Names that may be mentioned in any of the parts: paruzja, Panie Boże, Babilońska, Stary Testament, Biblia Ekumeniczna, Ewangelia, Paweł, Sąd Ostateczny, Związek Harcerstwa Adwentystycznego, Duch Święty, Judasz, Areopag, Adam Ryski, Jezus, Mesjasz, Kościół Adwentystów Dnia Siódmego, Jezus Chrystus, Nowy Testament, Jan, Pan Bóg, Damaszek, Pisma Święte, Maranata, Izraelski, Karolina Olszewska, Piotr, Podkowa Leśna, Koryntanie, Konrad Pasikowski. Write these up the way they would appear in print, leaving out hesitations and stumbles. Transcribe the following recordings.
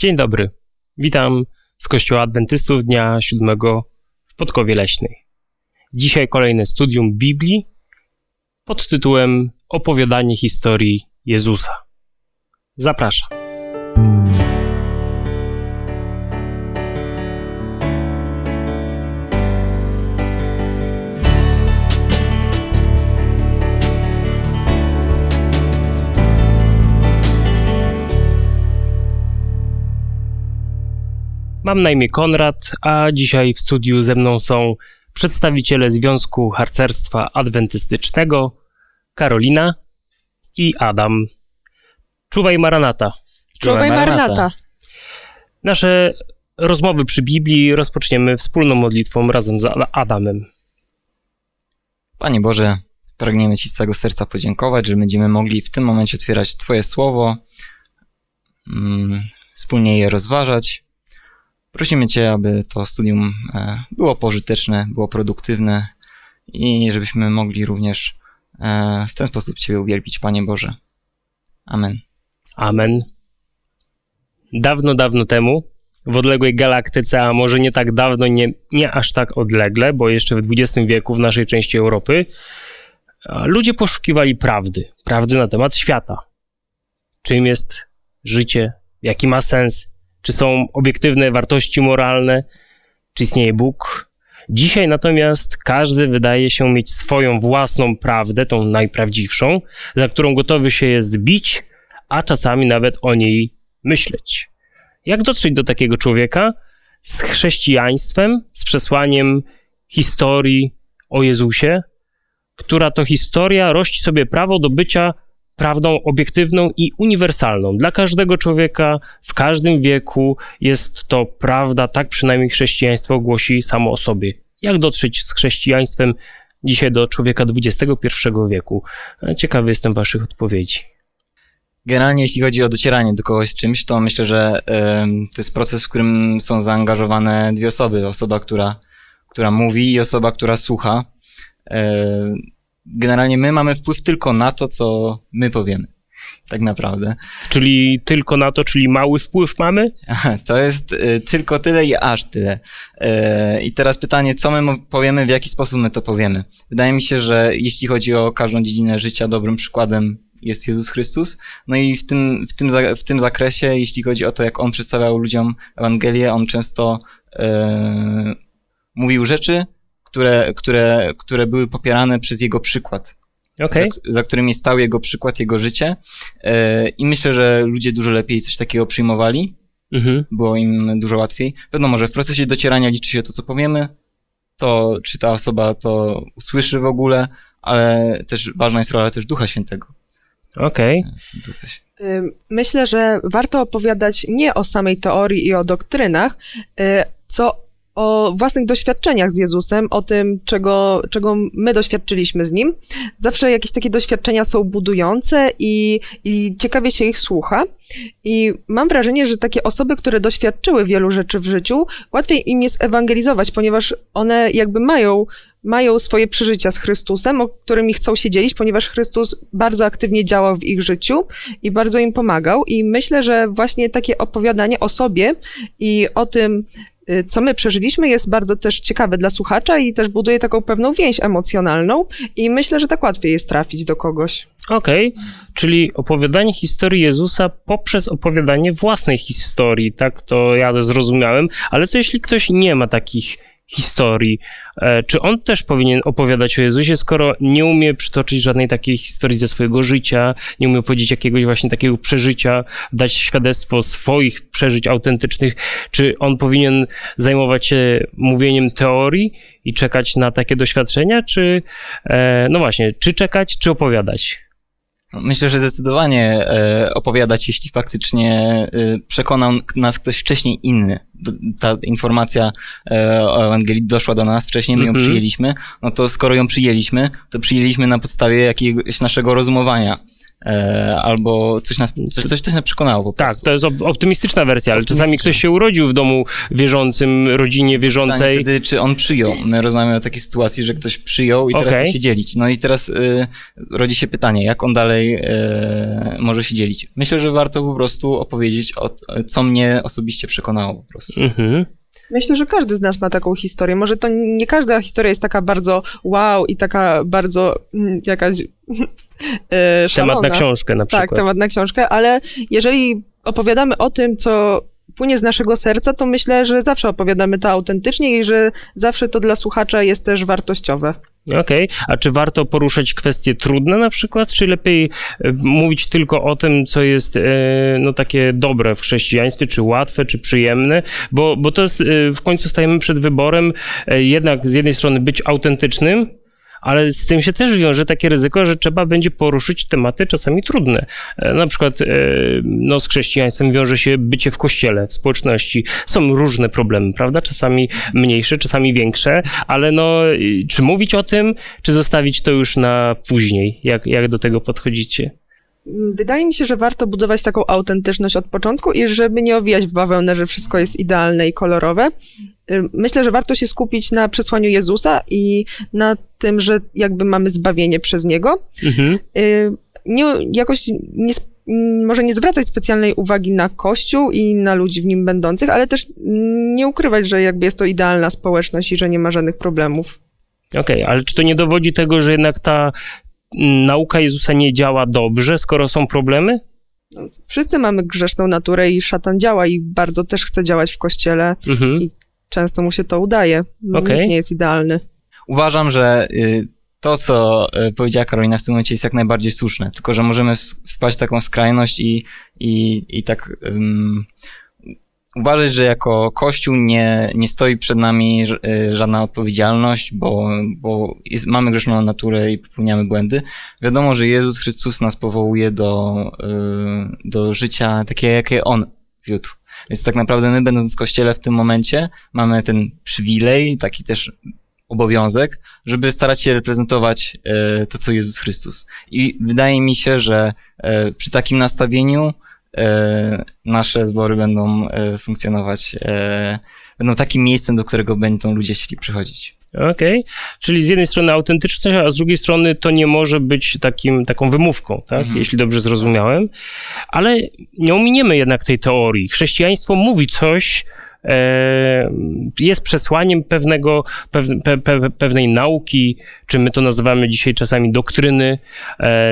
Dzień dobry, witam z Kościoła Adwentystów Dnia Siódmego w Podkowie Leśnej. Dzisiaj kolejne studium Biblii pod tytułem Opowiadanie historii Jezusa. Zapraszam. Mam na imię Konrad, a dzisiaj w studiu ze mną są przedstawiciele Związku Harcerstwa Adwentystycznego, Karolina i Adam. Czuwaj Maranata. Czuwaj Maranata. Nasze rozmowy przy Biblii rozpoczniemy wspólną modlitwą razem z Adamem. Panie Boże, pragniemy Ci z całego serca podziękować, że będziemy mogli w tym momencie otwierać Twoje słowo, wspólnie je rozważać. Prosimy Cię, aby to studium było pożyteczne, było produktywne i żebyśmy mogli również w ten sposób Ciebie uwielbić, Panie Boże. Amen. Amen. Dawno, dawno temu, w odległej galaktyce, a może nie tak dawno, nie aż tak odlegle, bo jeszcze w XX wieku w naszej części Europy, ludzie poszukiwali prawdy na temat świata. Czym jest życie? Jaki ma sens? Czy są obiektywne wartości moralne, czy istnieje Bóg. Dzisiaj natomiast każdy wydaje się mieć swoją własną prawdę, tą najprawdziwszą, za którą gotowy się jest bić, a czasami nawet o niej myśleć. Jak dotrzeć do takiego człowieka z chrześcijaństwem, z przesłaniem historii o Jezusie, która to historia rości sobie prawo do bycia prawdą obiektywną i uniwersalną. Dla każdego człowieka, w każdym wieku jest to prawda, tak przynajmniej chrześcijaństwo głosi samo o sobie. Jak dotrzeć z chrześcijaństwem dzisiaj do człowieka XXI wieku? Ciekawy jestem Waszych odpowiedzi. Generalnie jeśli chodzi o docieranie do kogoś z czymś, to myślę, że to jest proces, w którym są zaangażowane dwie osoby. Osoba, która mówi i osoba, która słucha. Generalnie my mamy wpływ tylko na to, co my powiemy, tak naprawdę. Czyli tylko na to, czyli mały wpływ mamy? To jest tylko tyle i aż tyle. I teraz pytanie, co my powiemy, w jaki sposób my to powiemy. Wydaje mi się, że jeśli chodzi o każdą dziedzinę życia, dobrym przykładem jest Jezus Chrystus. No i w tym zakresie, jeśli chodzi o to, jak On przedstawiał ludziom Ewangelię, On często mówił rzeczy, które były popierane przez jego przykład, okay. za którymi stał jego przykład, jego życie i myślę, że ludzie dużo lepiej coś takiego przyjmowali, było im dużo łatwiej. Wiadomo, że w procesie docierania liczy się to, co powiemy, to czy ta osoba to usłyszy w ogóle, ale też ważna jest rola też Ducha Świętego. Okej. W tym procesie. Myślę, że warto opowiadać nie o samej teorii i o doktrynach, co o własnych doświadczeniach z Jezusem, o tym, czego my doświadczyliśmy z Nim. Zawsze jakieś takie doświadczenia są budujące i ciekawie się ich słucha. I mam wrażenie, że takie osoby, które doświadczyły wielu rzeczy w życiu, łatwiej im jest ewangelizować, ponieważ one jakby mają swoje przeżycia z Chrystusem, o którymi chcą się dzielić, ponieważ Chrystus bardzo aktywnie działał w ich życiu i bardzo im pomagał. I myślę, że właśnie takie opowiadanie o sobie i o tym, co my przeżyliśmy, jest bardzo też ciekawe dla słuchacza i też buduje taką pewną więź emocjonalną i myślę, że tak łatwiej jest trafić do kogoś. Okej, czyli opowiadanie historii Jezusa poprzez opowiadanie własnej historii, tak to ja zrozumiałem, ale co jeśli ktoś nie ma takich historii? Czy on też powinien opowiadać o Jezusie, skoro nie umie przytoczyć żadnej takiej historii ze swojego życia, nie umie powiedzieć jakiegoś właśnie takiego przeżycia, dać świadectwo swoich przeżyć autentycznych? Czy on powinien zajmować się mówieniem teorii i czekać na takie doświadczenia, czy no właśnie, czy czekać, czy opowiadać? Myślę, że zdecydowanie opowiadać, jeśli faktycznie przekonał nas ktoś wcześniej inny. Ta informacja o Ewangelii doszła do nas wcześniej, my ją przyjęliśmy. No to skoro ją przyjęliśmy, to przyjęliśmy na podstawie jakiegoś naszego rozumowania. albo coś nas przekonało po prostu. Tak, to jest optymistyczna wersja, ale czasami ktoś się urodził w domu wieżącym, rodzinie wieżącej. Pytanie wtedy, czy on przyjął. My rozmawiamy o takiej sytuacji, że ktoś przyjął i teraz chce się dzielić. No i teraz rodzi się pytanie, jak on dalej może się dzielić. Myślę, że warto po prostu opowiedzieć, co mnie osobiście przekonało po prostu. Mhm. Myślę, że każdy z nas ma taką historię. Może to nie każda historia jest taka bardzo wow i taka bardzo jakaś szalona. Temat na książkę na przykład. Tak, temat na książkę, ale jeżeli opowiadamy o tym, co płynie z naszego serca, to myślę, że zawsze opowiadamy to autentycznie i że zawsze to dla słuchacza jest też wartościowe. Okej. A czy warto poruszać kwestie trudne na przykład, czy lepiej mówić tylko o tym, co jest no takie dobre w chrześcijaństwie, czy łatwe, czy przyjemne, bo to jest, w końcu stajemy przed wyborem jednak z jednej strony być autentycznym, ale z tym się też wiąże takie ryzyko, że trzeba będzie poruszyć tematy czasami trudne. Na przykład no, z chrześcijaństwem wiąże się bycie w kościele, w społeczności. Są różne problemy, prawda? Czasami mniejsze, czasami większe, ale no, czy mówić o tym, czy zostawić to już na później? Jak do tego podchodzicie? Wydaje mi się, że warto budować taką autentyczność od początku i żeby nie owijać w bawełnę, że wszystko jest idealne i kolorowe. Myślę, że warto się skupić na przesłaniu Jezusa i na tym, że jakby mamy zbawienie przez Niego. Mhm. Może nie zwracać specjalnej uwagi na Kościół i na ludzi w nim będących, ale też nie ukrywać, że jakby jest to idealna społeczność i że nie ma żadnych problemów. Okej, ale czy to nie dowodzi tego, że jednak ta nauka Jezusa nie działa dobrze, skoro są problemy? Wszyscy mamy grzeszną naturę i szatan działa i bardzo też chce działać w Kościele i często mu się to udaje. Nikt nie jest idealny. Uważam, że to, co powiedziała Karolina w tym momencie jest jak najbardziej słuszne, tylko że możemy wpaść w taką skrajność i tak uważać, że jako Kościół nie stoi przed nami żadna odpowiedzialność, bo mamy grzeszną naturę i popełniamy błędy. Wiadomo, że Jezus Chrystus nas powołuje do życia takiego, jakie On wiódł. Więc tak naprawdę my, będąc w Kościele w tym momencie, mamy ten przywilej, taki też obowiązek, żeby starać się reprezentować to, co Jezus Chrystus. I wydaje mi się, że przy takim nastawieniu nasze zbory będą funkcjonować, będą takim miejscem, do którego będą ludzie chcieli przychodzić. Okej. Czyli z jednej strony autentyczność, a z drugiej strony to nie może być taką wymówką, tak? Jeśli dobrze zrozumiałem. Ale nie ominiemy jednak tej teorii. Chrześcijaństwo mówi coś, jest przesłaniem pewnej nauki, czy my to nazywamy dzisiaj czasami doktryny.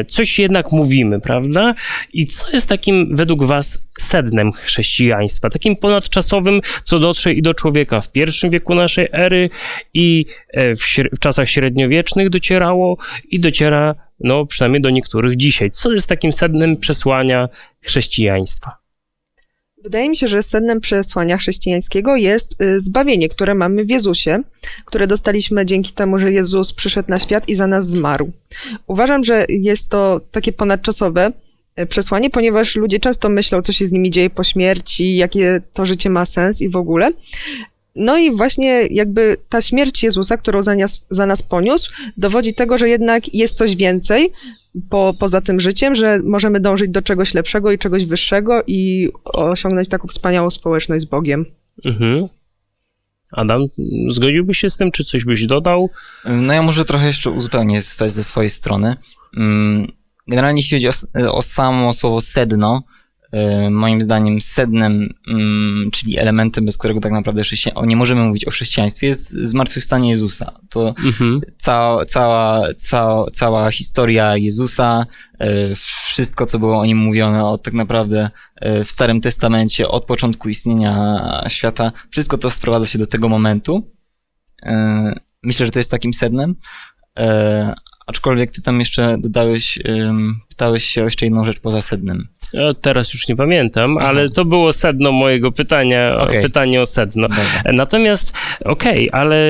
Coś jednak mówimy, prawda? I co jest takim według was sednem chrześcijaństwa? Takim ponadczasowym, co dotrze i do człowieka w pierwszym wieku naszej ery i w czasach średniowiecznych docierało i dociera, no przynajmniej do niektórych dzisiaj. Co jest takim sednem przesłania chrześcijaństwa? Wydaje mi się, że sednem przesłania chrześcijańskiego jest zbawienie, które mamy w Jezusie, które dostaliśmy dzięki temu, że Jezus przyszedł na świat i za nas zmarł. Uważam, że jest to takie ponadczasowe przesłanie, ponieważ ludzie często myślą, co się z nimi dzieje po śmierci, jakie to życie ma sens i w ogóle. No i właśnie jakby ta śmierć Jezusa, którą za nas poniósł, dowodzi tego, że jednak jest coś więcej poza tym życiem, że możemy dążyć do czegoś lepszego i czegoś wyższego i osiągnąć taką wspaniałą społeczność z Bogiem. Adam, zgodziłbyś się z tym, czy coś byś dodał? No ja może trochę jeszcze uzupełnię ze swojej strony. Generalnie jeśli chodzi o samo słowo sedno, moim zdaniem sednem, czyli elementem, bez którego tak naprawdę nie możemy mówić o chrześcijaństwie, jest zmartwychwstanie Jezusa. To cała historia Jezusa, wszystko, co było o nim mówione tak naprawdę w Starym Testamencie, od początku istnienia świata, wszystko to sprowadza się do tego momentu. Myślę, że to jest takim sednem. Aczkolwiek ty tam jeszcze dodałeś, pytałeś się o jeszcze jedną rzecz poza sednem. Ja teraz już nie pamiętam, ale to było sedno mojego pytania, pytanie o sedno. Dobra. Natomiast, ale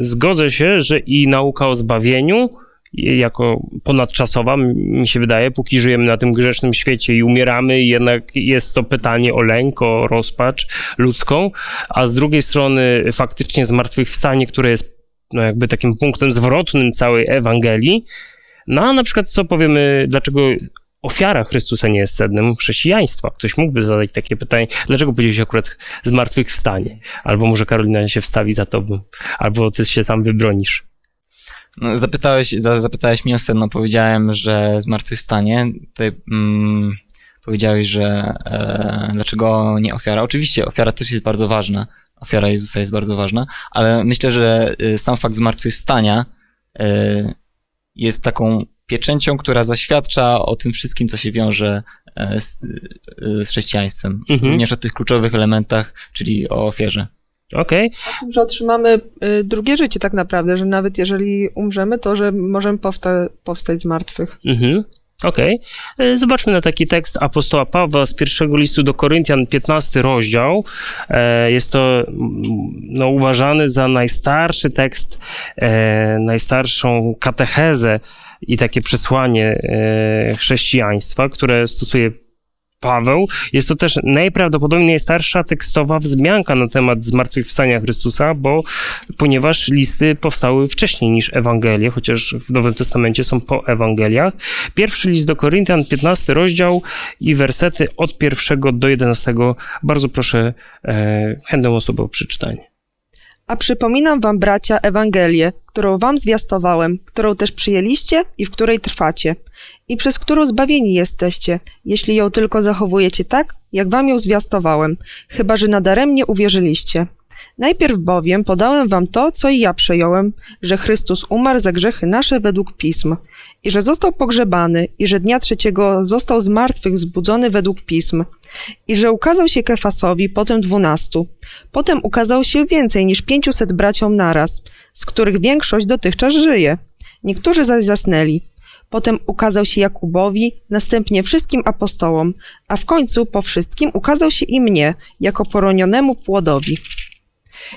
zgodzę się, że i nauka o zbawieniu jako ponadczasowa, mi się wydaje, póki żyjemy na tym grzesznym świecie i umieramy, jednak jest to pytanie o lęk, o rozpacz ludzką, a z drugiej strony faktycznie zmartwychwstanie, które jest no jakby takim punktem zwrotnym całej Ewangelii, No a na przykład co powiemy, dlaczego ofiara Chrystusa nie jest sednem chrześcijaństwa? Ktoś mógłby zadać takie pytanie, dlaczego powiedział się akurat zmartwychwstanie? Albo może Karolina się wstawi za tobą, albo ty się sam wybronisz. No, zapytałeś mnie o sedno, powiedziałem, że zmartwychwstanie. Ty powiedziałeś, że dlaczego nie ofiara? Oczywiście ofiara też jest bardzo ważna, ofiara Jezusa jest bardzo ważna, ale myślę, że sam fakt zmartwychwstania jest taką pieczęcią, która zaświadcza o tym wszystkim, co się wiąże z chrześcijaństwem. Mhm. Również o tych kluczowych elementach, czyli o ofierze. Okej. O tym, że otrzymamy drugie życie tak naprawdę, że nawet jeżeli umrzemy, to że możemy powstać z martwych. Mhm. Okej. Zobaczmy na taki tekst apostoła Pawła z pierwszego listu do Koryntian, 15 rozdział. Jest to no, uważany za najstarszy tekst, najstarszą katechezę i takie przesłanie chrześcijaństwa, które stosuje Paweł. Jest to też najprawdopodobniej najstarsza tekstowa wzmianka na temat zmartwychwstania Chrystusa, ponieważ listy powstały wcześniej niż Ewangelie, chociaż w Nowym Testamencie są po Ewangeliach. Pierwszy list do Koryntian, 15 rozdział i wersety od 1 do 11. Bardzo proszę chętną osobę o przeczytanie. A przypominam wam, bracia, Ewangelię, którą wam zwiastowałem, którą też przyjęliście i w której trwacie, i przez którą zbawieni jesteście, jeśli ją tylko zachowujecie tak, jak wam ją zwiastowałem, chyba że nadaremnie uwierzyliście. Najpierw bowiem podałem wam to, co i ja przejąłem, że Chrystus umarł za grzechy nasze według Pism, i że został pogrzebany, i że dnia trzeciego został z martwych zbudzony według Pism, i że ukazał się Kefasowi, potem 12. Potem ukazał się więcej niż 500 braciom naraz, z których większość dotychczas żyje. Niektórzy zaś zasnęli. Potem ukazał się Jakubowi, następnie wszystkim apostołom, a w końcu po wszystkim ukazał się i mnie, jako poronionemu płodowi.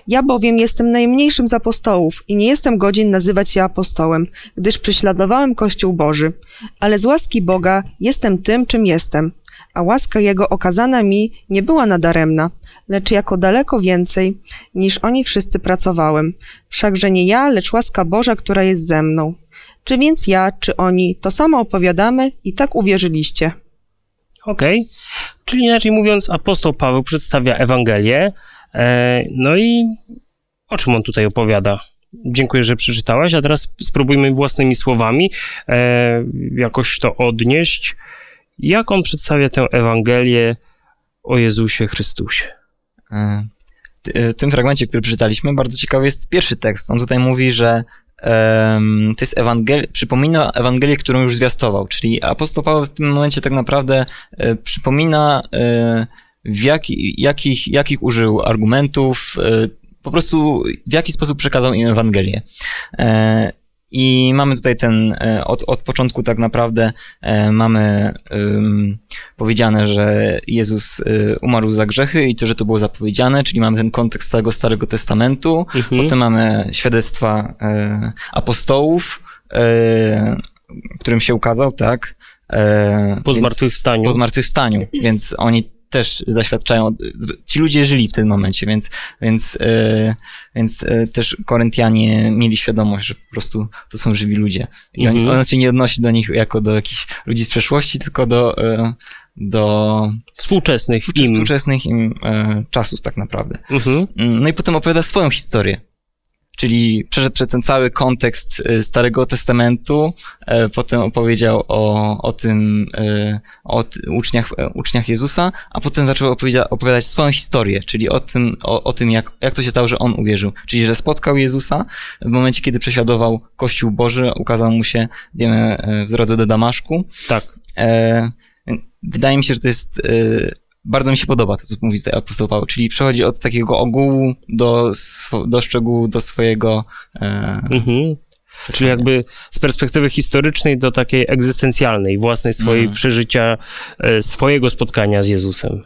Ja bowiem jestem najmniejszym z apostołów i nie jestem godzien nazywać się apostołem, gdyż prześladowałem Kościół Boży. Ale z łaski Boga jestem tym, czym jestem, a łaska Jego okazana mi nie była nadaremna, lecz jako daleko więcej niż oni wszyscy pracowałem. Wszakże nie ja, lecz łaska Boża, która jest ze mną. Czy więc ja, czy oni to samo opowiadamy i tak uwierzyliście. Okej. Czyli inaczej mówiąc, apostoł Paweł przedstawia Ewangelię. No i o czym on tutaj opowiada? Dziękuję, że przeczytałaś, a teraz spróbujmy własnymi słowami jakoś to odnieść. Jak on przedstawia tę Ewangelię o Jezusie Chrystusie? W tym fragmencie, który przeczytaliśmy, bardzo ciekawy jest pierwszy tekst. On tutaj mówi, że to jest przypomina Ewangelię, którą już zwiastował, czyli apostoł Paweł w tym momencie tak naprawdę przypomina... Jakich użył argumentów, po prostu w jaki sposób przekazał im Ewangelię. I mamy tutaj ten, od początku tak naprawdę mamy powiedziane, że Jezus umarł za grzechy i to, że to było zapowiedziane, czyli mamy ten kontekst całego Starego Testamentu, potem mamy świadectwa apostołów, którym się ukazał, tak? Po zmartwychwstaniu, więc oni też zaświadczają, ci ludzie żyli w tym momencie, więc też Koryntianie mieli świadomość, że po prostu to są żywi ludzie. I on się nie odnosi do nich jako do jakichś ludzi z przeszłości, tylko do współczesnych im czasów tak naprawdę. No i potem opowiada swoją historię. Czyli przeszedł przez ten cały kontekst Starego Testamentu, potem opowiedział o tym, o uczniach Jezusa, a potem zaczął opowiadać swoją historię, czyli o tym, jak to się stało, że on uwierzył. Czyli, że spotkał Jezusa w momencie, kiedy prześladował Kościół Boży, ukazał mu się, wiemy, w drodze do Damaszku. Tak. Wydaje mi się, że to jest... Bardzo mi się podoba to, co mówi tutaj apostoł Paweł, czyli przechodzi od takiego ogółu do szczegółu, do swojego... Czyli jakby z perspektywy historycznej do takiej egzystencjalnej, własnej swojej przeżycia, swojego spotkania z Jezusem.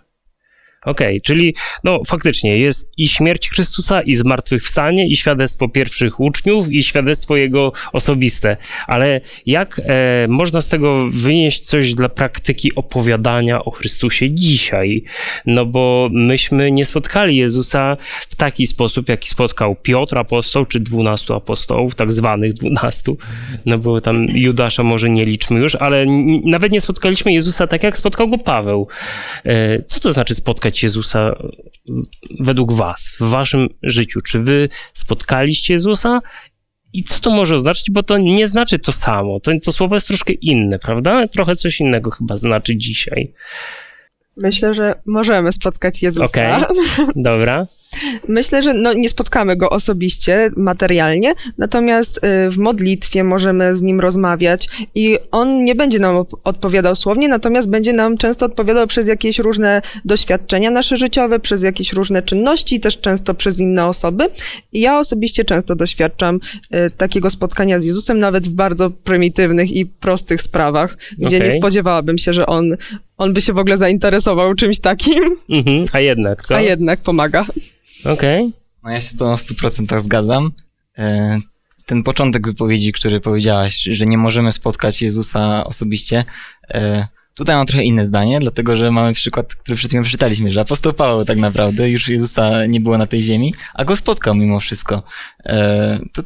Okej, czyli no faktycznie jest i śmierć Chrystusa, i zmartwychwstanie, i świadectwo pierwszych uczniów, i świadectwo jego osobiste. Ale jak można z tego wynieść coś dla praktyki opowiadania o Chrystusie dzisiaj? No bo myśmy nie spotkali Jezusa w taki sposób, jaki spotkał Piotr apostoł, czy 12 apostołów, tak zwanych 12, no bo tam Judasza może nie liczmy już, ale nawet nie spotkaliśmy Jezusa tak, jak spotkał go Paweł. Co to znaczy spotkać Jezusa według was, w waszym życiu? Czy wy spotkaliście Jezusa? I co to może oznaczyć? Bo to nie znaczy to samo. To słowo jest troszkę inne, prawda? Trochę coś innego chyba znaczy dzisiaj. Myślę, że możemy spotkać Jezusa. Okej, dobra. Myślę, że nie spotkamy go osobiście, materialnie, natomiast w modlitwie możemy z nim rozmawiać i on nie będzie nam odpowiadał słownie, natomiast będzie nam często odpowiadał przez jakieś różne doświadczenia nasze życiowe, przez jakieś różne czynności, też często przez inne osoby. I ja osobiście często doświadczam takiego spotkania z Jezusem, nawet w bardzo prymitywnych i prostych sprawach, gdzie nie spodziewałabym się, że on by się w ogóle zainteresował czymś takim. A jednak, co? A jednak pomaga. Okej. No ja się z tobą w 100% zgadzam. Ten początek wypowiedzi, który powiedziałaś, że nie możemy spotkać Jezusa osobiście, tutaj mam trochę inne zdanie, dlatego że mamy przykład, który przed chwilą przeczytaliśmy, że apostoł Paweł tak naprawdę już Jezusa nie było na tej ziemi, a go spotkał mimo wszystko. To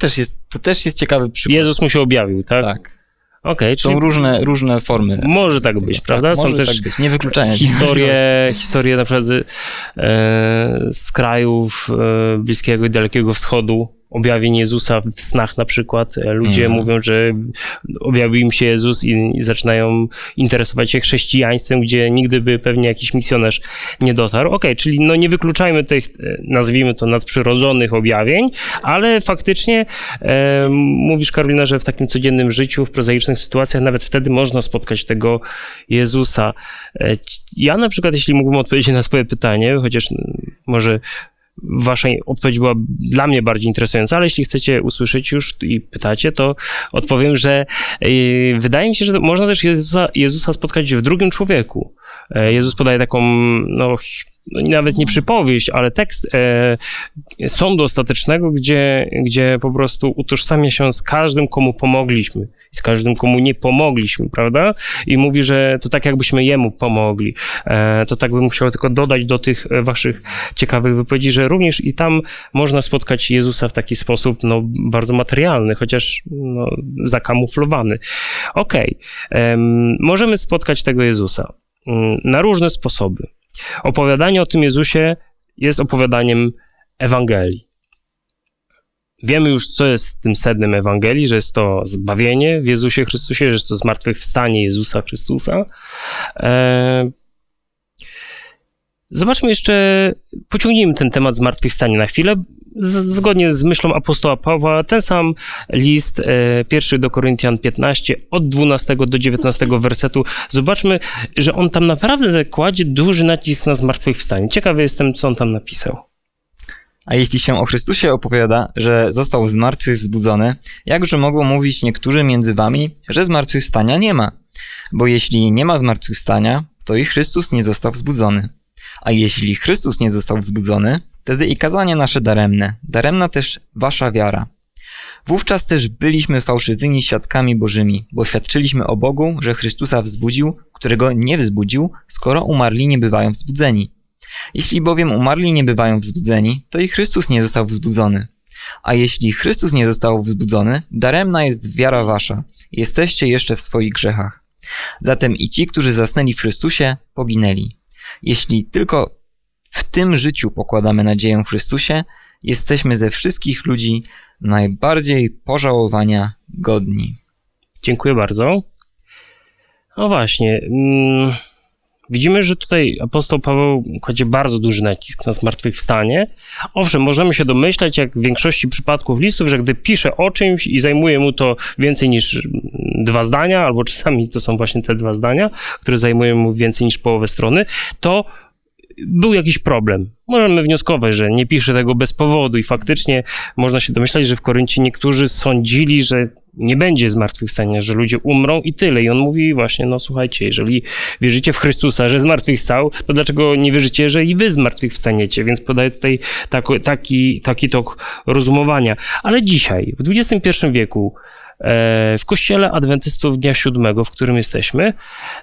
też jest ciekawy przykład. Jezus mu się objawił, tak? Tak. Okay, są różne formy. Może tak być, prawda? Tak, są też tak być. Nie wykluczając historie na przykład z krajów Bliskiego i Dalekiego Wschodu, objawień Jezusa w snach na przykład. Ludzie mówią, że objawił im się Jezus i zaczynają interesować się chrześcijaństwem, gdzie nigdy by pewnie jakiś misjonarz nie dotarł. Okej, czyli no nie wykluczajmy tych, nazwijmy to, nadprzyrodzonych objawień, ale faktycznie mówisz, Karolina, że w takim codziennym życiu, w prozaicznych sytuacjach nawet wtedy można spotkać tego Jezusa. Ja na przykład, jeśli mógłbym odpowiedzieć na swoje pytanie, chociaż może wasza odpowiedź była dla mnie bardziej interesująca, ale jeśli chcecie usłyszeć już i pytacie, to odpowiem, że wydaje mi się, że można też Jezusa spotkać w drugim człowieku. Jezus podaje taką, nawet nie przypowieść, ale tekst Sądu Ostatecznego, gdzie po prostu utożsamia się z każdym, komu pomogliśmy, z każdym, komu nie pomogliśmy, prawda? I mówi, że to tak jakbyśmy jemu pomogli. To tak bym chciał tylko dodać do tych waszych ciekawych wypowiedzi, że również i tam można spotkać Jezusa w taki sposób bardzo materialny, chociaż zakamuflowany. Okej, możemy spotkać tego Jezusa na różne sposoby. Opowiadanie o tym Jezusie jest opowiadaniem Ewangelii. Wiemy już, co jest tym sednem Ewangelii, że jest to zbawienie w Jezusie Chrystusie, że jest to zmartwychwstanie Jezusa Chrystusa. Zobaczmy jeszcze, pociągnijmy ten temat zmartwychwstania na chwilę. Zgodnie z myślą apostoła Pawła, ten sam list, pierwszy do Koryntian 15, od 12 do 19 wersetu. Zobaczmy, że on tam naprawdę kładzie duży nacisk na zmartwychwstanie. Ciekawy jestem, co on tam napisał. A jeśli się o Chrystusie opowiada, że został zmartwychwzbudzony, jakże mogą mówić niektórzy między wami, że zmartwychwstania nie ma? Bo jeśli nie ma zmartwychwstania, to i Chrystus nie został wzbudzony. A jeśli Chrystus nie został wzbudzony, wtedy i kazanie nasze daremne, daremna też wasza wiara. Wówczas też byliśmy fałszywymi świadkami bożymi, bo świadczyliśmy o Bogu, że Chrystusa wzbudził, którego nie wzbudził, skoro umarli nie bywają wzbudzeni. Jeśli bowiem umarli nie bywają wzbudzeni, to i Chrystus nie został wzbudzony. A jeśli Chrystus nie został wzbudzony, daremna jest wiara wasza, jesteście jeszcze w swoich grzechach. Zatem i ci, którzy zasnęli w Chrystusie, poginęli. Jeśli tylko w tym życiu pokładamy nadzieję w Chrystusie, jesteśmy ze wszystkich ludzi najbardziej pożałowania godni. Dziękuję bardzo. No właśnie, widzimy, że tutaj apostoł Paweł kładzie bardzo duży nacisk na zmartwychwstanie. Owszem, możemy się domyślać, jak w większości przypadków listów, że gdy pisze o czymś i zajmuje mu to więcej niż 2 zdania, albo czasami to są właśnie te 2 zdania, które zajmują mu więcej niż połowę strony, to był jakiś problem. Możemy wnioskować, że nie pisze tego bez powodu i faktycznie można się domyślać, że w Koryncie niektórzy sądzili, że nie będzie zmartwychwstania, że ludzie umrą i tyle. I on mówi właśnie, no słuchajcie, jeżeli wierzycie w Chrystusa, że zmartwychwstał, to dlaczego nie wierzycie, że i wy zmartwychwstaniecie? Więc podaje tutaj taki tok rozumowania. Ale dzisiaj, w XXI wieku, w Kościele Adwentystów Dnia Siódmego, w którym jesteśmy,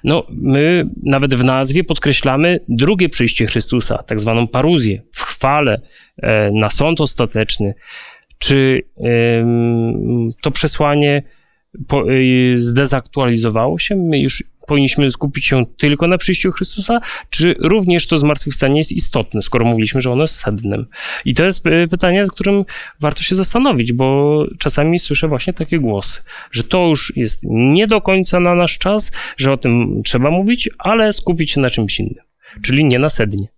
no my nawet w nazwie podkreślamy drugie przyjście Chrystusa, tak zwaną paruzję, w chwale, na sąd ostateczny. Czy to przesłanie zdezaktualizowało się? My już powinniśmy skupić się tylko na przyjściu Chrystusa? Czy również to zmartwychwstanie jest istotne, skoro mówiliśmy, że ono jest sednem? I to jest pytanie, nad którym warto się zastanowić, bo czasami słyszę właśnie takie głosy, że to już jest nie do końca na nasz czas, że o tym trzeba mówić, ale skupić się na czymś innym, czyli nie na sednie.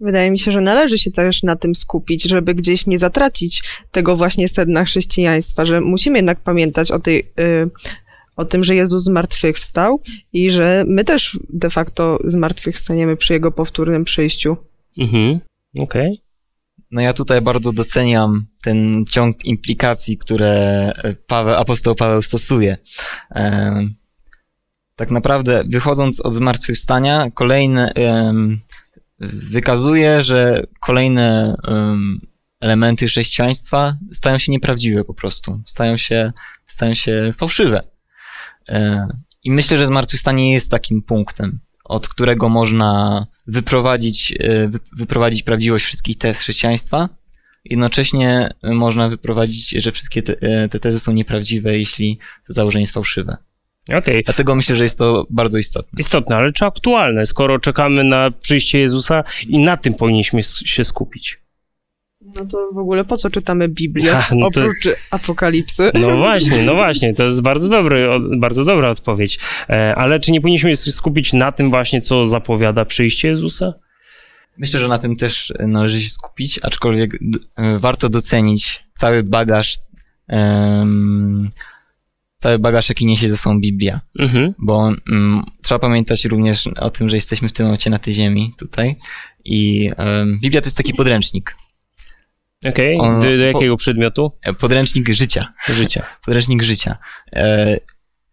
Wydaje mi się, że należy się też na tym skupić, żeby gdzieś nie zatracić tego właśnie sedna chrześcijaństwa, że musimy jednak pamiętać o tym, że Jezus zmartwychwstał i że my też de facto zmartwychwstaniemy przy Jego powtórnym przyjściu. Mhm, okej. No ja tutaj bardzo doceniam ten ciąg implikacji, które apostoł Paweł stosuje. Tak naprawdę wychodząc od zmartwychwstania, wykazuje, że kolejne elementy chrześcijaństwa stają się nieprawdziwe po prostu, stają się fałszywe. I myślę, że zmartwychwstanie jest takim punktem, od którego można wyprowadzić prawdziwość wszystkich tez chrześcijaństwa. Jednocześnie można wyprowadzić, że wszystkie te tezy są nieprawdziwe, jeśli to założenie jest fałszywe. Okay. Dlatego myślę, że jest to bardzo istotne. Istotne, ale czy aktualne, skoro czekamy na przyjście Jezusa i na tym powinniśmy się skupić? No to w ogóle po co czytamy Biblię, no oprócz Apokalipsy? No właśnie, to jest bardzo dobra odpowiedź. Ale czy nie powinniśmy się skupić na tym właśnie, co zapowiada przyjście Jezusa? Myślę, że na tym też należy się skupić, aczkolwiek warto docenić cały bagaż, jaki niesie ze sobą Biblia, bo trzeba pamiętać również o tym, że jesteśmy w tym momencie na tej ziemi tutaj i Biblia to jest taki podręcznik. Okej, okay. Do jakiego przedmiotu? Podręcznik życia. Podręcznik życia.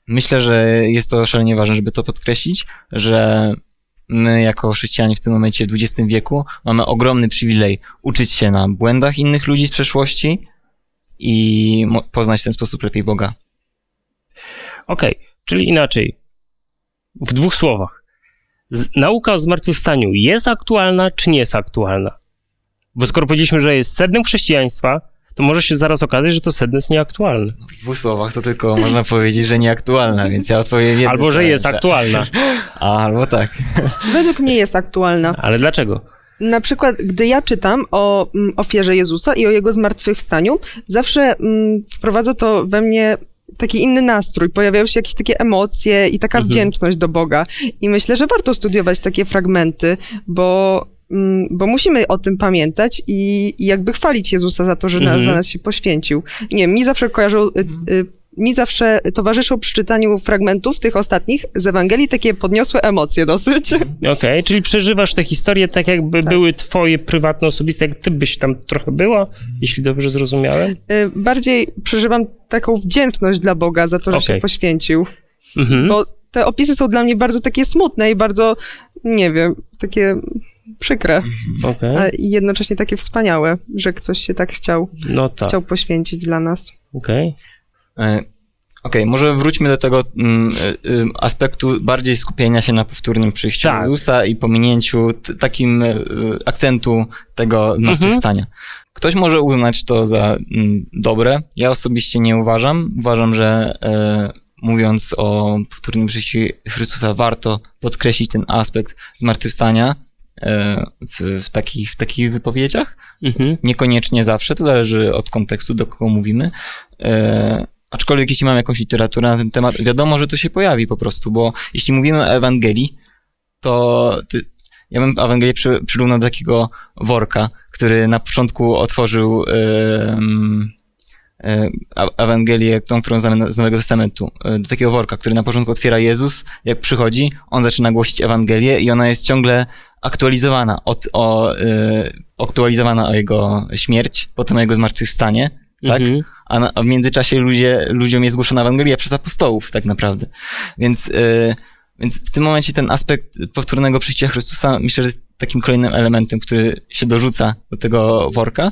Myślę, że jest to szalenie ważne, żeby to podkreślić, że my jako chrześcijanie w tym momencie w XX wieku mamy ogromny przywilej uczyć się na błędach innych ludzi z przeszłości i poznać w ten sposób lepiej Boga. Okej, czyli inaczej, w dwóch słowach, nauka o zmartwychwstaniu jest aktualna, czy nie jest aktualna? Bo skoro powiedzieliśmy, że jest sednem chrześcijaństwa, to może się zaraz okazać, że to sedno jest nieaktualne. W dwóch słowach to tylko można powiedzieć, że nieaktualna, więc ja odpowiem jednym. Albo, że jest aktualna. Albo tak. Według mnie jest aktualna. Ale dlaczego? Na przykład, gdy ja czytam o ofierze Jezusa i o Jego zmartwychwstaniu, zawsze wprowadza to we mnie taki inny nastrój, pojawiają się jakieś takie emocje i taka wdzięczność do Boga. I myślę, że warto studiować takie fragmenty, bo musimy o tym pamiętać i jakby chwalić Jezusa za to, że za nas się poświęcił. Nie wiem, mi zawsze towarzyszą przy czytaniu fragmentów tych ostatnich z Ewangelii takie podniosłe emocje dosyć. Okej, czyli przeżywasz te historie tak jakby były twoje prywatne, osobiste, jak ty byś tam trochę była, jeśli dobrze zrozumiałem? Bardziej przeżywam taką wdzięczność dla Boga za to, że się poświęcił. Bo te opisy są dla mnie bardzo takie smutne i bardzo, nie wiem, takie przykre, ale jednocześnie takie wspaniałe, że ktoś się tak chciał poświęcić dla nas. Okej, może wróćmy do tego aspektu bardziej skupienia się na powtórnym przyjściu Jezusa i pominięciu takim akcentu tego zmartwychwstania. Ktoś może uznać to za dobre. Ja osobiście nie uważam. Uważam, że mówiąc o powtórnym przyjściu Chrystusa warto podkreślić ten aspekt zmartwychwstania w takich wypowiedziach. Niekoniecznie zawsze, to zależy od kontekstu, do kogo mówimy. Aczkolwiek jeśli mamy jakąś literaturę na ten temat, wiadomo, że to się pojawi po prostu, bo jeśli mówimy o Ewangelii, to ja bym Ewangelię przyrównał do takiego worka, który na początku otworzył Ewangelię, tą, którą znamy z Nowego Testamentu, do takiego worka, który na początku otwiera Jezus, jak przychodzi, on zaczyna głosić Ewangelię i ona jest ciągle aktualizowana, aktualizowana o Jego śmierć, potem o Jego zmartwychwstanie, tak? a w międzyczasie ludziom jest głoszona Ewangelia przez apostołów tak naprawdę. Więc w tym momencie ten aspekt powtórnego przyjścia Chrystusa, myślę, że jest takim kolejnym elementem, który się dorzuca do tego worka.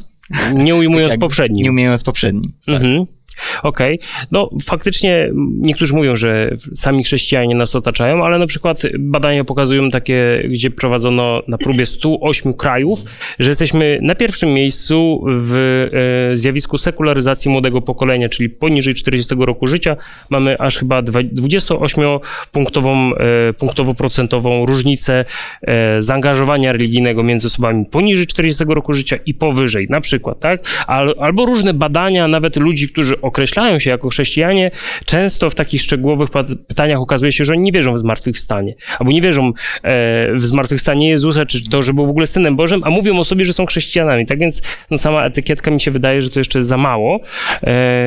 Nie ujmując tak poprzednim. Nie ujmując poprzednim, mhm. Tak. Okej. No faktycznie niektórzy mówią, że sami chrześcijanie nas otaczają, ale na przykład badania pokazują takie, gdzie prowadzono na próbie 108 krajów, że jesteśmy na pierwszym miejscu w zjawisku sekularyzacji młodego pokolenia, czyli poniżej 40 roku życia mamy aż chyba 28-punktową, punktowo-procentową różnicę zaangażowania religijnego między osobami poniżej 40 roku życia i powyżej, na przykład, tak? Albo różne badania, nawet ludzi, którzy określają się jako chrześcijanie, często w takich szczegółowych pytaniach okazuje się, że oni nie wierzą w zmartwychwstanie, albo nie wierzą w zmartwychwstanie Jezusa, czy to, że był w ogóle Synem Bożym, a mówią o sobie, że są chrześcijanami. Tak więc no, sama etykietka mi się wydaje, że to jeszcze jest za mało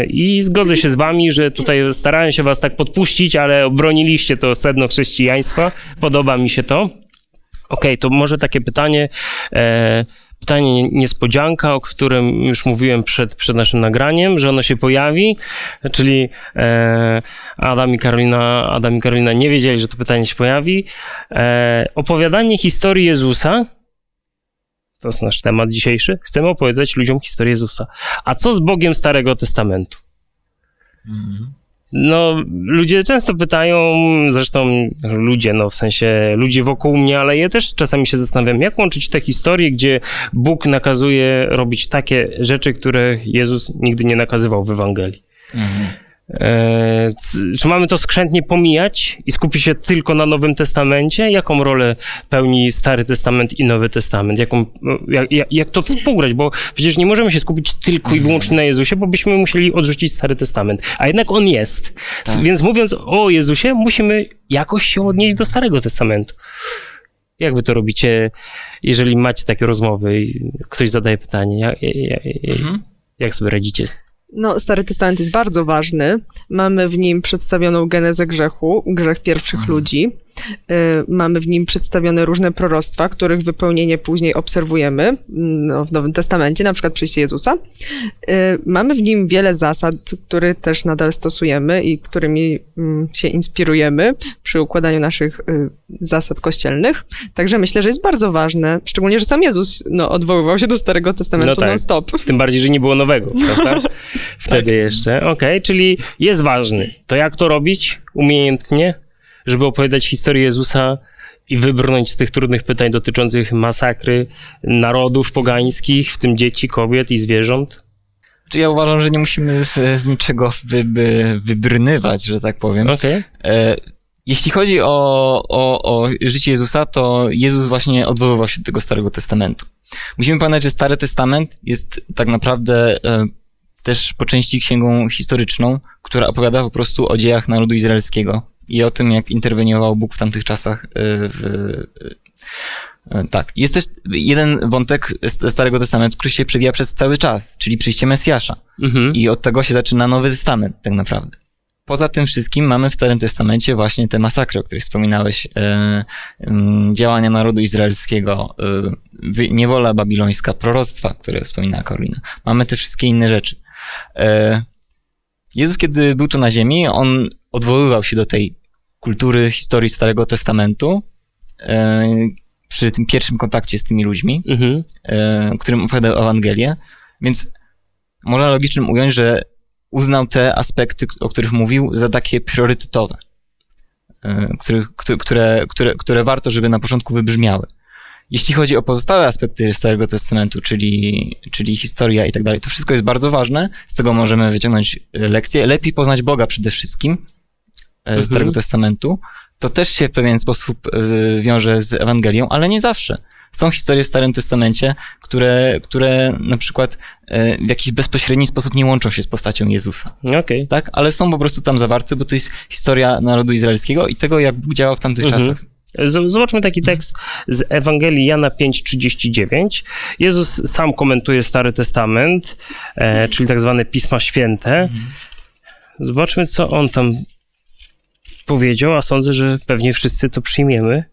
i zgodzę się z wami, że tutaj starałem się was tak podpuścić, ale obroniliście to sedno chrześcijaństwa. Podoba mi się to. Okej, to może takie pytanie... Pytanie niespodzianka, o którym już mówiłem przed naszym nagraniem, że ono się pojawi, czyli Adam i Karolina nie wiedzieli, że to pytanie się pojawi. Opowiadanie historii Jezusa, to jest nasz temat dzisiejszy, chcemy opowiadać ludziom historię Jezusa. A co z Bogiem Starego Testamentu? Mhm. No, ludzie często pytają, zresztą ludzie, no w sensie ludzie wokół mnie, ale ja też czasami się zastanawiam, jak łączyć te historie, gdzie Bóg nakazuje robić takie rzeczy, których Jezus nigdy nie nakazywał w Ewangelii. Mhm. Czy mamy to skrzętnie pomijać i skupić się tylko na Nowym Testamencie? Jaką rolę pełni Stary Testament i Nowy Testament? Jak to współgrać? Bo przecież nie możemy się skupić tylko i wyłącznie na Jezusie, bo byśmy musieli odrzucić Stary Testament. A jednak on jest. Tak. Więc mówiąc o Jezusie, musimy jakoś się odnieść do Starego Testamentu. Jak wy to robicie, jeżeli macie takie rozmowy i ktoś zadaje pytanie? Jak sobie radzicie? No, Stary Testament jest bardzo ważny. Mamy w nim przedstawioną genezę grzechu, grzech pierwszych ludzi. Mamy w nim przedstawione różne proroctwa, których wypełnienie później obserwujemy w Nowym Testamencie, na przykład przyjście Jezusa. Mamy w nim wiele zasad, które też nadal stosujemy i którymi się inspirujemy przy układaniu naszych zasad kościelnych. Także myślę, że jest bardzo ważne, szczególnie, że sam Jezus odwoływał się do Starego Testamentu, no tak, non-stop. Tym bardziej, że nie było nowego, prawda? Wtedy jeszcze. Okej, czyli jest ważny. To jak to robić umiejętnie, żeby opowiadać historię Jezusa i wybrnąć z tych trudnych pytań dotyczących masakry narodów pogańskich, w tym dzieci, kobiet i zwierząt? Ja uważam, że nie musimy z niczego wybrnywać, że tak powiem. Okay. Jeśli chodzi o życie Jezusa, to Jezus właśnie odwoływał się do tego Starego Testamentu. Musimy pamiętać, że Stary Testament jest tak naprawdę też po części księgą historyczną, która opowiada po prostu o dziejach narodu izraelskiego i o tym, jak interweniował Bóg w tamtych czasach. Tak. Jest też jeden wątek Starego Testamentu, który się przewija przez cały czas, czyli przyjście Mesjasza. Mhm. I od tego się zaczyna Nowy Testament, tak naprawdę. Poza tym wszystkim mamy w Starym Testamencie właśnie te masakry, o których wspominałeś, działania narodu izraelskiego, niewola babilońska, proroctwa, które wspominała Karolina. Mamy te wszystkie inne rzeczy. Jezus, kiedy był tu na ziemi, on odwoływał się do tej kultury, historii Starego Testamentu przy tym pierwszym kontakcie z tymi ludźmi, którym opowiadał Ewangelię, więc można logicznym ująć, że uznał te aspekty, o których mówił, za takie priorytetowe, które warto, żeby na początku wybrzmiały. Jeśli chodzi o pozostałe aspekty Starego Testamentu, czyli historia i tak dalej, to wszystko jest bardzo ważne, z tego możemy wyciągnąć lekcje. Lepiej poznać Boga przede wszystkim Starego Testamentu. To też się w pewien sposób wiąże z Ewangelią, ale nie zawsze. Są historie w Starym Testamencie, które na przykład w jakiś bezpośredni sposób nie łączą się z postacią Jezusa. Okay. Tak? Ale są po prostu tam zawarte, bo to jest historia narodu izraelskiego i tego, jak Bóg działał w tamtych czasach. Zobaczmy taki tekst z Ewangelii Jana 5:39. Jezus sam komentuje Stary Testament, czyli tak zwane Pisma Święte. Zobaczmy, co on tam powiedział, a sądzę, że pewnie wszyscy to przyjmiemy.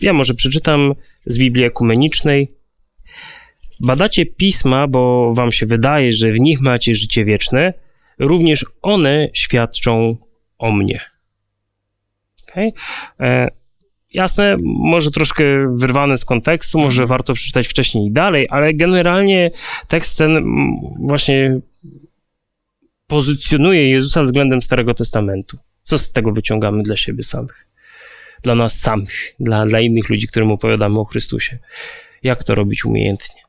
Ja może przeczytam z Biblii Ekumenicznej. badacie Pisma, bo wam się wydaje, że w nich macie życie wieczne, również one świadczą o mnie. Okay? Jasne, może troszkę wyrwane z kontekstu, może warto przeczytać wcześniej i dalej, ale generalnie tekst ten właśnie pozycjonuje Jezusa względem Starego Testamentu. Co z tego wyciągamy dla siebie samych? Dla nas samych, dla innych ludzi, którym opowiadamy o Chrystusie. Jak to robić umiejętnie?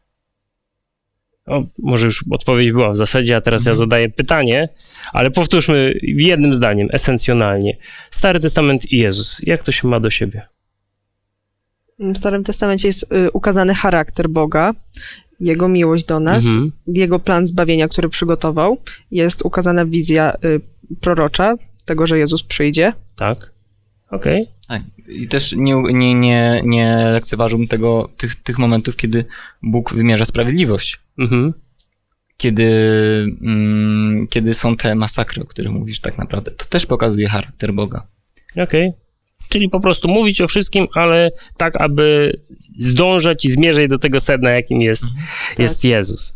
O, może już odpowiedź była w zasadzie, a teraz ja zadaję pytanie, ale powtórzmy jednym zdaniem, esencjonalnie. Stary Testament i Jezus, jak to się ma do siebie? W Starym Testamencie jest ukazany charakter Boga, Jego miłość do nas, Jego plan zbawienia, który przygotował. Jest ukazana wizja prorocza, tego, że Jezus przyjdzie. Tak. Okej. Okay. Tak. I też nie lekceważyłbym tego, tych momentów, kiedy Bóg wymierza sprawiedliwość. Kiedy są te masakry, o których mówisz tak naprawdę. To też pokazuje charakter Boga. Okej. Okay. Czyli po prostu mówić o wszystkim, ale tak, aby zdążać i zmierzać do tego sedna, jakim jest Jezus.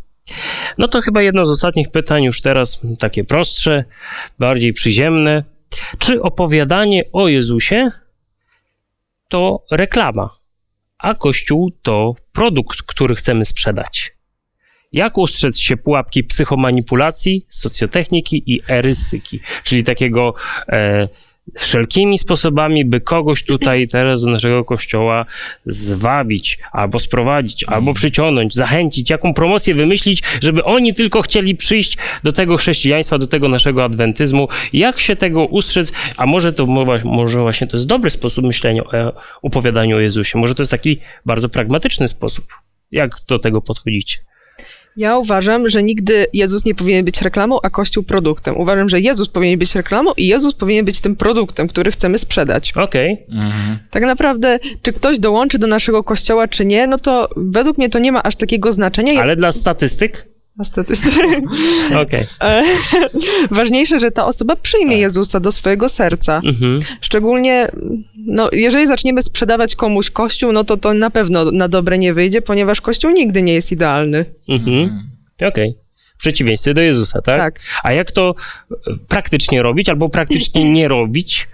No to chyba jedno z ostatnich pytań już teraz, takie prostsze, bardziej przyziemne. Czy opowiadanie o Jezusie to reklama, a Kościół to produkt, który chcemy sprzedać? Jak ustrzec się pułapki psychomanipulacji, socjotechniki i erystyki, czyli takiego wszelkimi sposobami, by kogoś tutaj teraz do naszego kościoła zwabić, albo sprowadzić, albo przyciągnąć, zachęcić, jaką promocję wymyślić, żeby oni tylko chcieli przyjść do tego chrześcijaństwa, do tego naszego adwentyzmu. Jak się tego ustrzec? A może właśnie to jest dobry sposób myślenia o opowiadaniu o Jezusie. Może to jest taki bardzo pragmatyczny sposób. Jak do tego podchodzicie? Ja uważam, że nigdy Jezus nie powinien być reklamą, a Kościół produktem. Uważam, że Jezus powinien być reklamą i Jezus powinien być tym produktem, który chcemy sprzedać. Okej. Okay. Tak naprawdę, czy ktoś dołączy do naszego kościoła, czy nie, no to według mnie to nie ma aż takiego znaczenia. Ale dla statystyk? Dla statystyk. Okej. Okay. Ważniejsze, że ta osoba przyjmie Jezusa do swojego serca. Szczególnie, no, jeżeli zaczniemy sprzedawać komuś Kościół, no to na pewno na dobre nie wyjdzie, ponieważ Kościół nigdy nie jest idealny. Okej. Okay. W przeciwieństwie do Jezusa, tak? Tak. A jak to praktycznie robić albo praktycznie nie robić?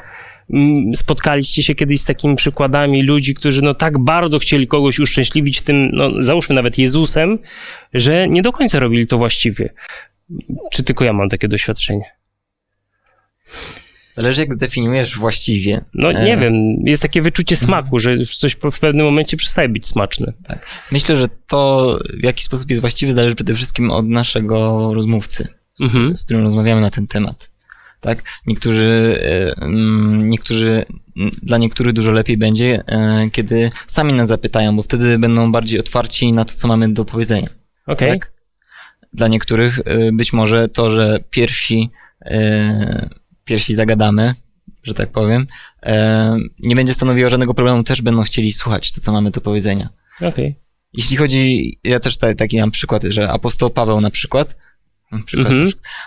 Spotkaliście się kiedyś z takimi przykładami ludzi, którzy no tak bardzo chcieli kogoś uszczęśliwić tym, no załóżmy nawet Jezusem, że nie do końca robili to właściwie. Czy tylko ja mam takie doświadczenie? Zależy, jak zdefiniujesz właściwie. No nie wiem, jest takie wyczucie smaku, że już coś w pewnym momencie przestaje być smaczne. Tak. Myślę, że to, w jaki sposób jest właściwy, zależy przede wszystkim od naszego rozmówcy, z którym rozmawiamy na ten temat. Tak? Niektórzy, dla niektórych dużo lepiej będzie, kiedy sami nas zapytają, bo wtedy będą bardziej otwarci na to, co mamy do powiedzenia. Okay. Tak? Dla niektórych być może to, że pierwsi zagadamy, że tak powiem, nie będzie stanowiło żadnego problemu, też będą chcieli słuchać to, co mamy do powiedzenia. Okay. Jeśli chodzi, ja też taki mam przykład, że apostoł Paweł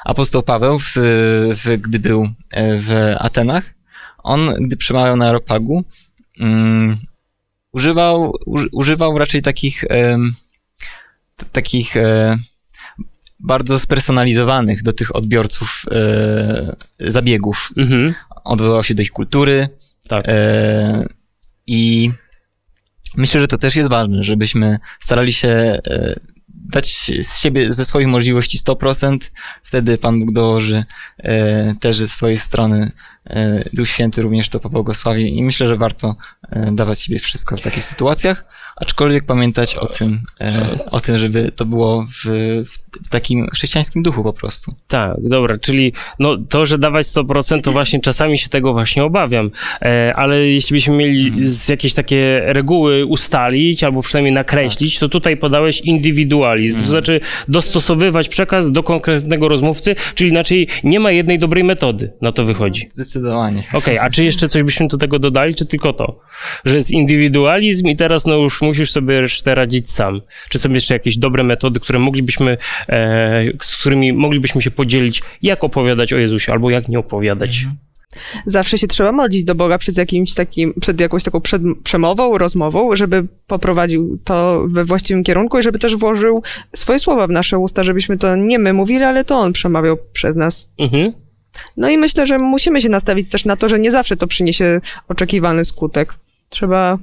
Apostoł Paweł, gdy był w Atenach, on, gdy przemawiał na Areopagu, używał raczej takich bardzo spersonalizowanych do tych odbiorców zabiegów. Odwoływał się do ich kultury. Tak. I myślę, że to też jest ważne, żebyśmy starali się dać z siebie, ze swoich możliwości 100%, wtedy Pan Bóg dołoży też ze swojej strony. Duch Święty również to pobłogosławi i myślę, że warto dawać siebie wszystko w takich sytuacjach, aczkolwiek pamiętać o tym, żeby to było w takim chrześcijańskim duchu po prostu. Tak, dobra, czyli no, to, że dawać 100%, to właśnie czasami się tego właśnie obawiam, ale jeśli byśmy mieli jakieś takie reguły ustalić albo przynajmniej nakreślić, to tutaj podałeś indywidualizm, to znaczy dostosowywać przekaz do konkretnego rozmówcy, czyli inaczej nie ma jednej dobrej metody, na to wychodzi. Zdecydowanie. Okej, a czy jeszcze coś byśmy do tego dodali, czy tylko to? Że jest indywidualizm i teraz no już musisz sobie resztę radzić sam. Czy są jeszcze jakieś dobre metody, które moglibyśmy, z którymi moglibyśmy się podzielić, jak opowiadać o Jezusie, albo jak nie opowiadać? Zawsze się trzeba modlić do Boga przed jakąś taką przemową, rozmową, żeby poprowadził to we właściwym kierunku i żeby też włożył swoje słowa w nasze usta, żebyśmy to nie my mówili, ale to On przemawiał przez nas. Mhm. No i myślę, że musimy się nastawić też na to, że nie zawsze to przyniesie oczekiwany skutek. Trzeba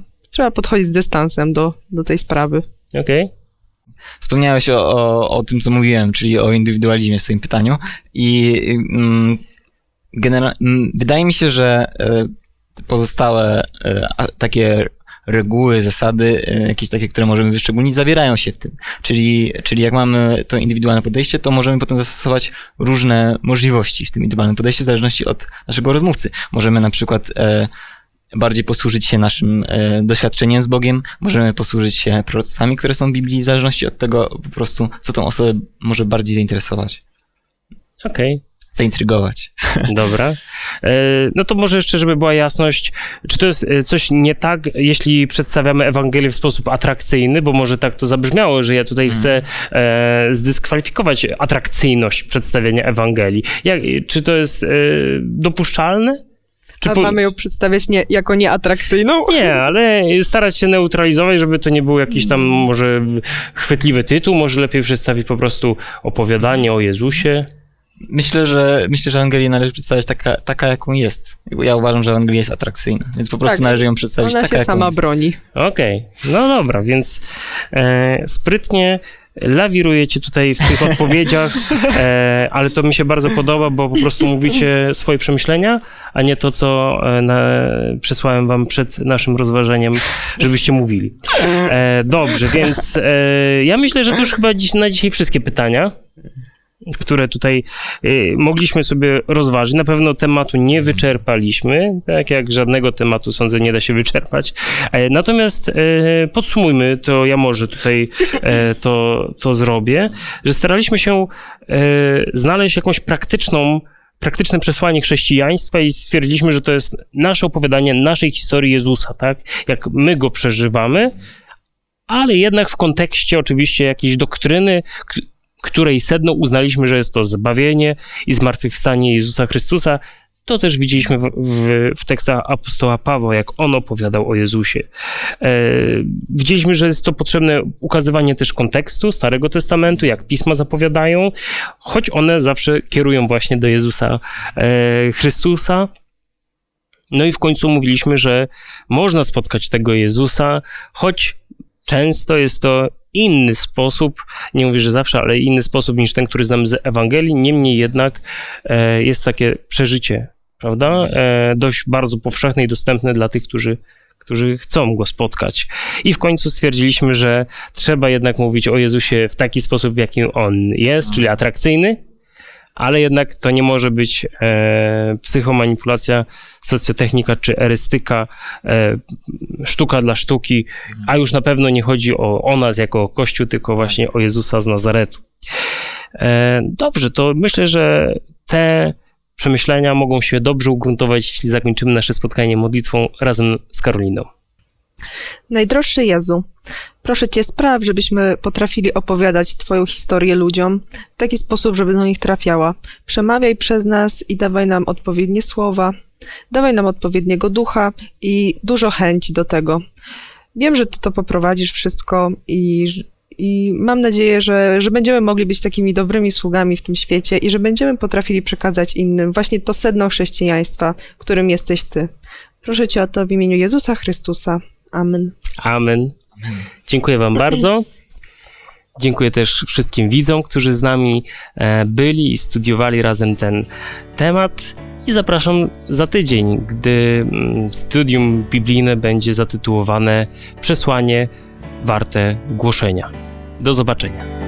podchodzić z dystansem do tej sprawy. Okej. Wspomniałeś o tym, co mówiłem, czyli o indywidualizmie w swoim pytaniu i wydaje mi się, że pozostałe takie reguły, zasady, jakieś takie, które możemy wyszczególnić, zawierają się w tym. Czyli jak mamy to indywidualne podejście, to możemy potem zastosować różne możliwości w tym indywidualnym podejściu w zależności od naszego rozmówcy. Możemy na przykład bardziej posłużyć się naszym doświadczeniem z Bogiem, możemy posłużyć się proroctwami, które są w Biblii, w zależności od tego po prostu, co tą osobę może bardziej zainteresować. Okej. Zaintrygować. Dobra. No to może jeszcze, żeby była jasność, czy to jest coś nie tak, jeśli przedstawiamy Ewangelię w sposób atrakcyjny, bo może tak to zabrzmiało, że ja tutaj chcę zdyskwalifikować atrakcyjność przedstawienia Ewangelii. Czy to jest dopuszczalne? A mamy ją przedstawiać jako nieatrakcyjną? Nie, ale starać się neutralizować, żeby to nie był jakiś tam może chwytliwy tytuł, może lepiej przedstawić po prostu opowiadanie o Jezusie. Myślę, że Ewangelię należy przedstawiać taka, jaką jest. Ja uważam, że Ewangelia jest atrakcyjna, więc po prostu należy ją przedstawić taka, jaką jest. Ona się sama broni. Okej. No dobra, więc sprytnie lawirujecie tutaj w tych odpowiedziach, ale to mi się bardzo podoba, bo po prostu mówicie swoje przemyślenia, a nie to, co przesłałem wam przed naszym rozważeniem, żebyście mówili. Dobrze, więc ja myślę, że to już chyba na dzisiaj wszystkie pytania, które tutaj mogliśmy sobie rozważyć. Na pewno tematu nie wyczerpaliśmy, tak jak żadnego tematu, sądzę, nie da się wyczerpać. Natomiast podsumujmy, to ja może tutaj to zrobię, że staraliśmy się znaleźć jakąś praktyczne przesłanie chrześcijaństwa i stwierdziliśmy, że to jest nasze opowiadanie naszej historii Jezusa, tak? Jak my go przeżywamy, ale jednak w kontekście oczywiście jakiejś doktryny, której sedno uznaliśmy, że jest to zbawienie i zmartwychwstanie Jezusa Chrystusa. To też widzieliśmy w tekstach apostoła Pawła, jak on opowiadał o Jezusie. Widzieliśmy, że jest to potrzebne ukazywanie też kontekstu Starego Testamentu, jak Pisma zapowiadają, choć one zawsze kierują właśnie do Jezusa Chrystusa. No i w końcu mówiliśmy, że można spotkać tego Jezusa, choć często jest to inny sposób, nie mówię, że zawsze, ale inny sposób niż ten, który znamy z Ewangelii, niemniej jednak jest takie przeżycie, prawda? Dość bardzo powszechne i dostępne dla tych, którzy chcą go spotkać. I w końcu stwierdziliśmy, że trzeba jednak mówić o Jezusie w taki sposób, jakim on jest, czyli atrakcyjny, ale jednak to nie może być psychomanipulacja, socjotechnika czy erystyka, sztuka dla sztuki, a już na pewno nie chodzi o nas jako o Kościół, tylko właśnie o Jezusa z Nazaretu. Dobrze, to myślę, że te przemyślenia mogą się dobrze ugruntować, jeśli zakończymy nasze spotkanie modlitwą razem z Karoliną. Najdroższy Jezu, proszę Cię, spraw, żebyśmy potrafili opowiadać Twoją historię ludziom w taki sposób, żeby do nich trafiała. Przemawiaj przez nas i dawaj nam odpowiednie słowa, dawaj nam odpowiedniego ducha i dużo chęci do tego. Wiem, że Ty to poprowadzisz wszystko i mam nadzieję, że będziemy mogli być takimi dobrymi sługami w tym świecie i że będziemy potrafili przekazać innym właśnie to sedno chrześcijaństwa, którym jesteś Ty. Proszę Cię o to w imieniu Jezusa Chrystusa. Amen. Amen. Dziękuję wam bardzo. Dziękuję też wszystkim widzom, którzy z nami byli i studiowali razem ten temat. I zapraszam za tydzień, gdy studium biblijne będzie zatytułowane Przesłanie warte głoszenia. Do zobaczenia.